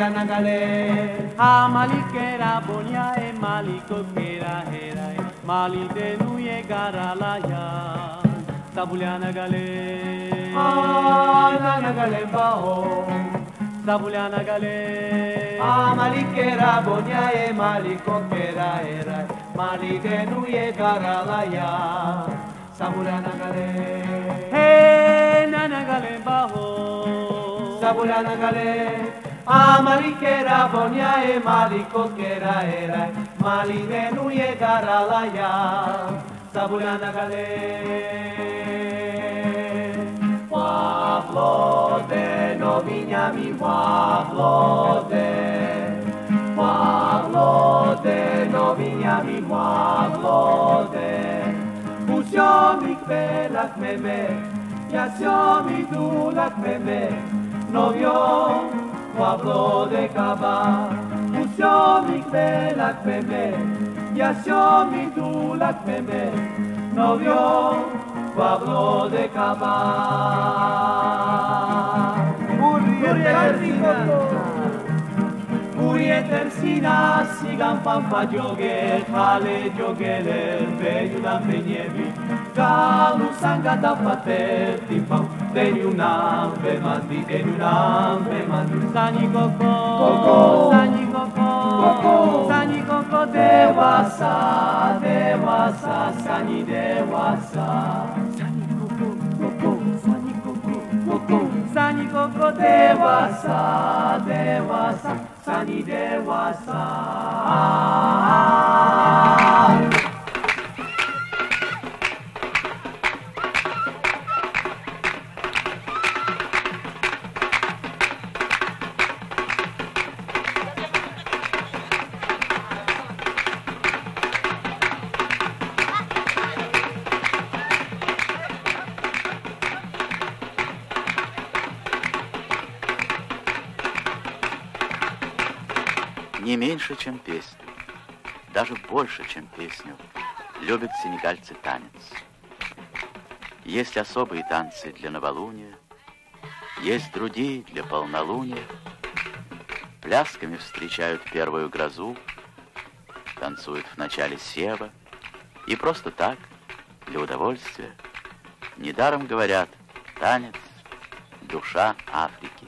ganagale, a malikera bonia e maliko kera hera e malide nuye garalaya. Sabuliana gale, a ganagale baho. Sabuliana gale, a malikera bonia e maliko kera hera e malide nuye garalaya. Sabuliana gale, hey nanagale baho. Sabuliana gale. Amariquera bonia e maricoquera era maline nuye garalaya sabulana gale Guaflote no viña mi Guaflote Guaflote no viña mi Guaflote Pusio mi velas meme Yació mi dulas meme Novio Pueblo de Cava, usó mi velas bebé, yació mi dulas bebé, novio, Pueblo de Cava. Uriet Ercina, sigan pampa yoguel, jale yoguel, el bello dan peñevi, galu sangata pater, tipam, tenyunam, bemandi, sani coco, sani coco, de wasa, sani de wasa. Sani coco de wasa, sani de wasa. Не меньше, чем песню, даже больше, чем песню, любят сенегальцы танец. Есть особые танцы для новолуния, есть другие для полнолуния. Плясками встречают первую грозу, танцуют в начале сева и просто так, для удовольствия. Недаром говорят, танец – душа Африки.